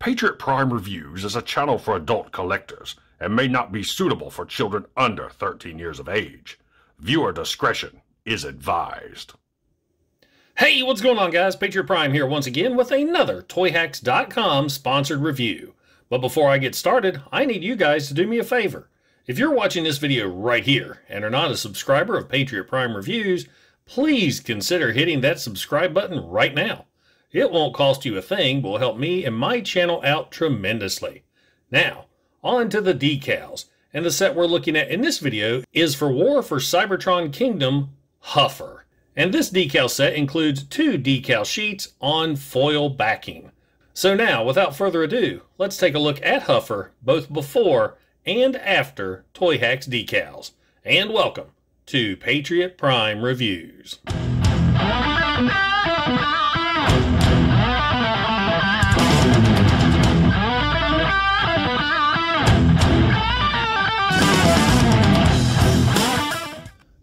Patriot Prime Reviews is a channel for adult collectors and may not be suitable for children under 13 years of age. Viewer discretion is advised. Hey, what's going on, guys? Patriot Prime here once again with another ToyHacks.com sponsored review. But before I get started, I need you guys to do me a favor. If you're watching this video right here and are not a subscriber of Patriot Prime Reviews, please consider hitting that subscribe button right now. It won't cost you a thing, but will help me and my channel out tremendously. Now, on to the decals, and the set we're looking at in this video is for War for Cybertron Kingdom, Huffer. And this decal set includes two decal sheets on foil backing. So now, without further ado, let's take a look at Huffer, both before and after Toy Hacks decals. And welcome to Patriot Prime Reviews.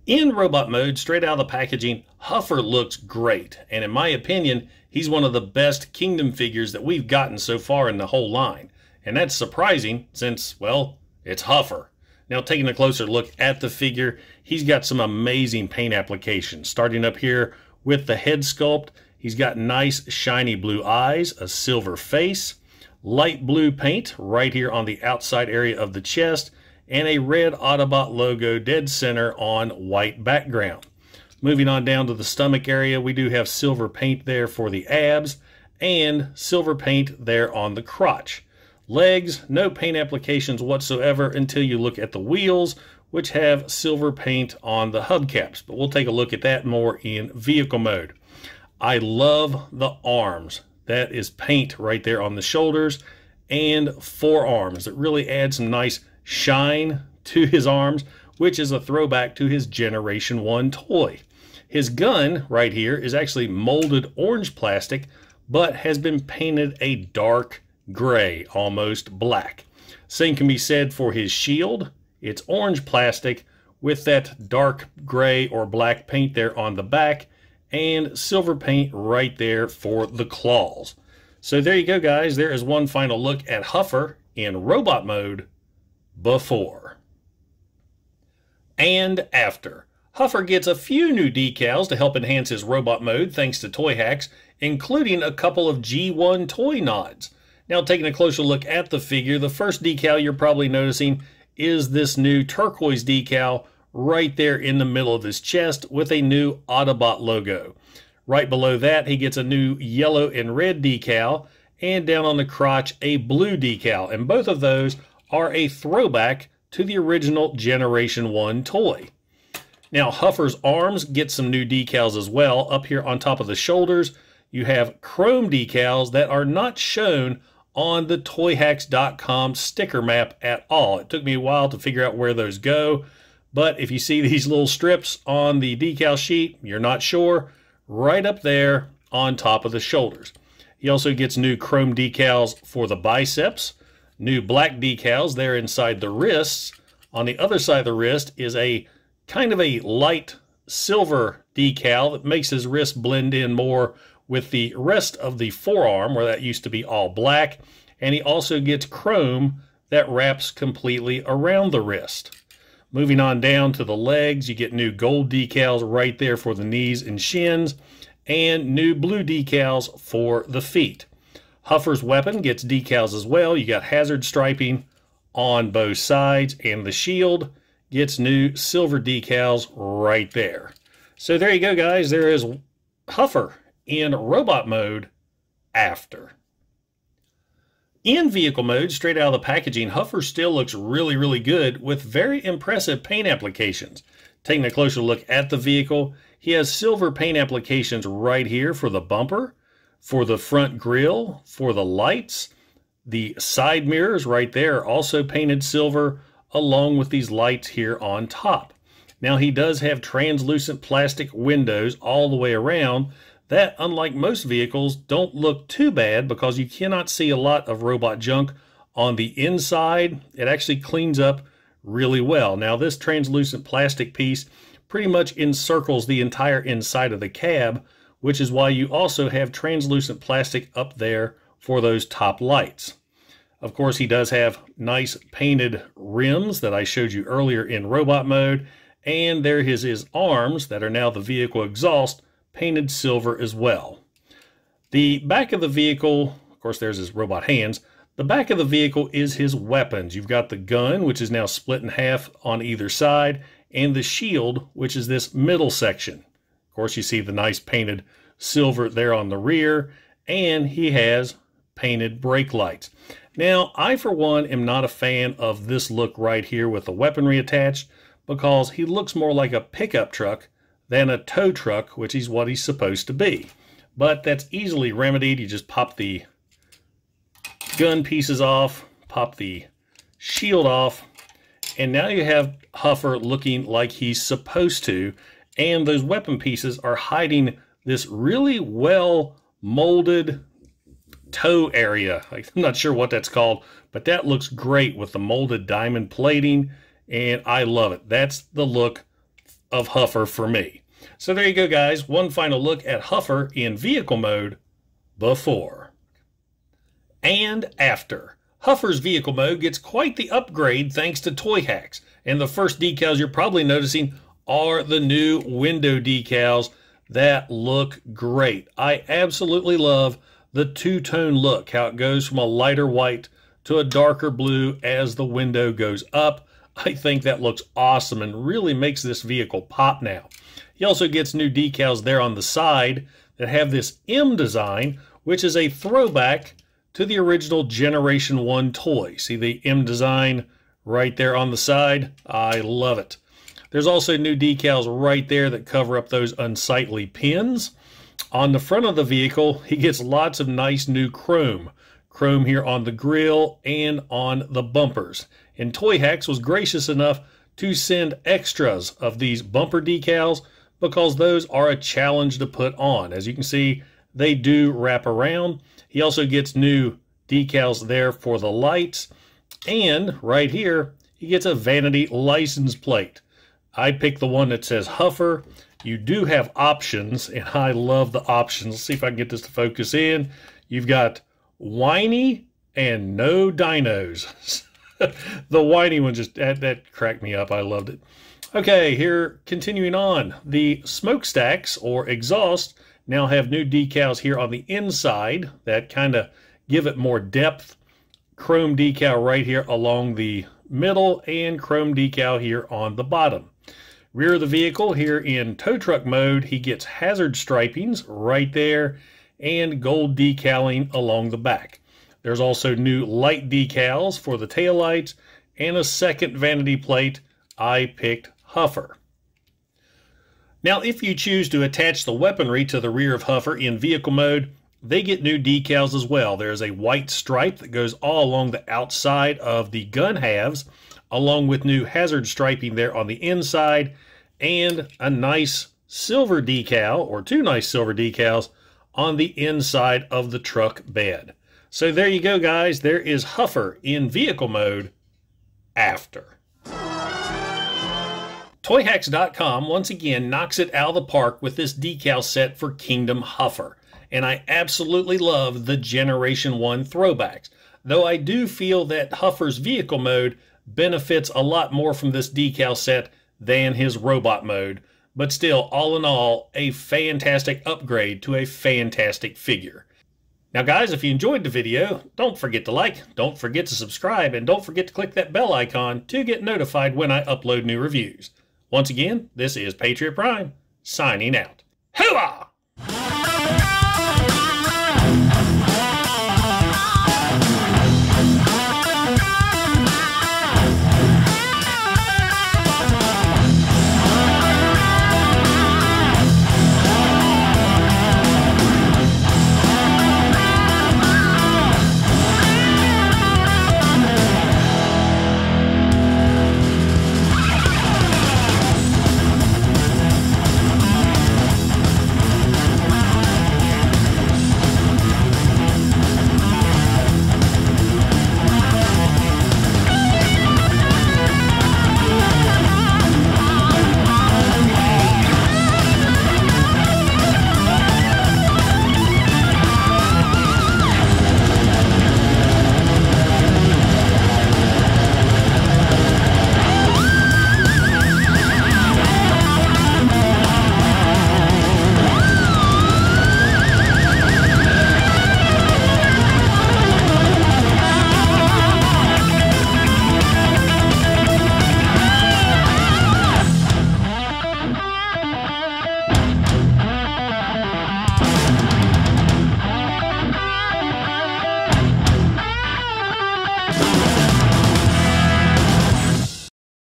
In robot mode, straight out of the packaging, Huffer looks great, and in my opinion, he's one of the best Kingdom figures that we've gotten so far in the whole line. And that's surprising since, well, it's Huffer. Now, taking a closer look at the figure, he's got some amazing paint applications. Starting up here with the head sculpt, he's got nice shiny blue eyes, a silver face, light blue paint right here on the outside area of the chest, and a red Autobot logo dead center on white background. Moving on down to the stomach area, we do have silver paint there for the abs and silver paint there on the crotch. Legs, no paint applications whatsoever until you look at the wheels, which have silver paint on the hubcaps, but we'll take a look at that more in vehicle mode. I love the arms. That is paint right there on the shoulders and forearms. That really adds some nice shine to his arms, which is a throwback to his Generation 1 toy. His gun right here is actually molded orange plastic, but has been painted a dark gray, almost black. Same can be said for his shield. It's orange plastic with that dark gray or black paint there on the back, and silver paint right there for the claws. So there you go, guys. There is one final look at Huffer in robot mode before and after. Huffer gets a few new decals to help enhance his robot mode thanks to Toy Hacks, including a couple of G1 toy nods. Now, taking a closer look at the figure, the first decal you're probably noticing is this new turquoise decal right there in the middle of his chest with a new Autobot logo. Right below that, he gets a new yellow and red decal, and down on the crotch, a blue decal, and both of those are a throwback to the original Generation 1 toy. Now, Huffer's arms get some new decals as well. Up here on top of the shoulders, you have chrome decals that are not shown on the ToyHacks.com sticker map at all. It took me a while to figure out where those go, but if you see these little strips on the decal sheet, you're not sure, right up there on top of the shoulders. He also gets new chrome decals for the biceps, new black decals there inside the wrists. On the other side of the wrist is a kind of a light silver decal that makes his wrist blend in more with the rest of the forearm, where that used to be all black. And he also gets chrome that wraps completely around the wrist. Moving on down to the legs, you get new gold decals right there for the knees and shins, and new blue decals for the feet. Huffer's weapon gets decals as well. You got hazard striping on both sides, and the shield gets new silver decals right there. So there you go, guys. There is Huffer in robot mode after. In vehicle mode, straight out of the packaging, Huffer still looks really, really good with very impressive paint applications. Taking a closer look at the vehicle, he has silver paint applications right here for the bumper, for the front grille, for the lights. The side mirrors right there are also painted silver, along with these lights here on top. Now, he does have translucent plastic windows all the way around that, unlike most vehicles, don't look too bad because you cannot see a lot of robot junk on the inside. It actually cleans up really well. Now, this translucent plastic piece pretty much encircles the entire inside of the cab, which is why you also have translucent plastic up there for those top lights. Of course, he does have nice painted rims that I showed you earlier in robot mode, and there is his arms that are now the vehicle exhaust, painted silver as well. The back of the vehicle, of course, there's his robot hands. The back of the vehicle is his weapons. You've got the gun, which is now split in half on either side, and the shield, which is this middle section. Of course, you see the nice painted silver there on the rear, and he has painted brake lights. Now, I, for one, am not a fan of this look right here with the weaponry attached, because he looks more like a pickup truck than a tow truck, which is what he's supposed to be. But that's easily remedied. You just pop the gun pieces off, pop the shield off, and now you have Huffer looking like he's supposed to, and those weapon pieces are hiding this really well molded toe area. I'm not sure what that's called, but that looks great with the molded diamond plating, and I love it. That's the look of Huffer for me. So there you go, guys. One final look at Huffer in vehicle mode before and after. Huffer's vehicle mode gets quite the upgrade thanks to ToyHacks, and the first decals you're probably noticing are the new window decals that look great. I absolutely love the two-tone look, how it goes from a lighter white to a darker blue as the window goes up. I think that looks awesome and really makes this vehicle pop now. He also gets new decals there on the side that have this M design, which is a throwback to the original Generation 1 toy. See the M design right there on the side? I love it. There's also new decals right there that cover up those unsightly pins. On the front of the vehicle, he gets lots of nice new chrome. Chrome here on the grille and on the bumpers. And ToyHacks was gracious enough to send extras of these bumper decals because those are a challenge to put on. As you can see, they do wrap around. He also gets new decals there for the lights. And right here, he gets a vanity license plate. I picked the one that says Huffer. You do have options, and I love the options. Let's see if I can get this to focus in. You've got whiny and no dinos. The whiny one just, that cracked me up. I loved it. Okay, here, continuing on. The smokestacks, or exhaust, now have new decals here on the inside that kind of give it more depth. Chrome decal right here along the middle, and chrome decal here on the bottom. Rear of the vehicle here in tow truck mode, he gets hazard stripings right there and gold decaling along the back. There's also new light decals for the taillights and a second vanity plate. I picked Huffer. Now, if you choose to attach the weaponry to the rear of Huffer in vehicle mode, they get new decals as well. There's a white stripe that goes all along the outside of the gun halves, along with new hazard striping there on the inside, and a nice silver decal, or two nice silver decals, on the inside of the truck bed. So there you go, guys. There is Huffer in vehicle mode after. ToyHacks.com, once again, knocks it out of the park with this decal set for Kingdom Huffer, and I absolutely love the Generation 1 throwbacks, though I do feel that Huffer's vehicle mode benefits a lot more from this decal set than his robot mode, but still, all in all, a fantastic upgrade to a fantastic figure. Now, guys, if you enjoyed the video, don't forget to like, don't forget to subscribe, and don't forget to click that bell icon to get notified when I upload new reviews. Once again, this is Patriot Prime, signing out. Hoo-ah!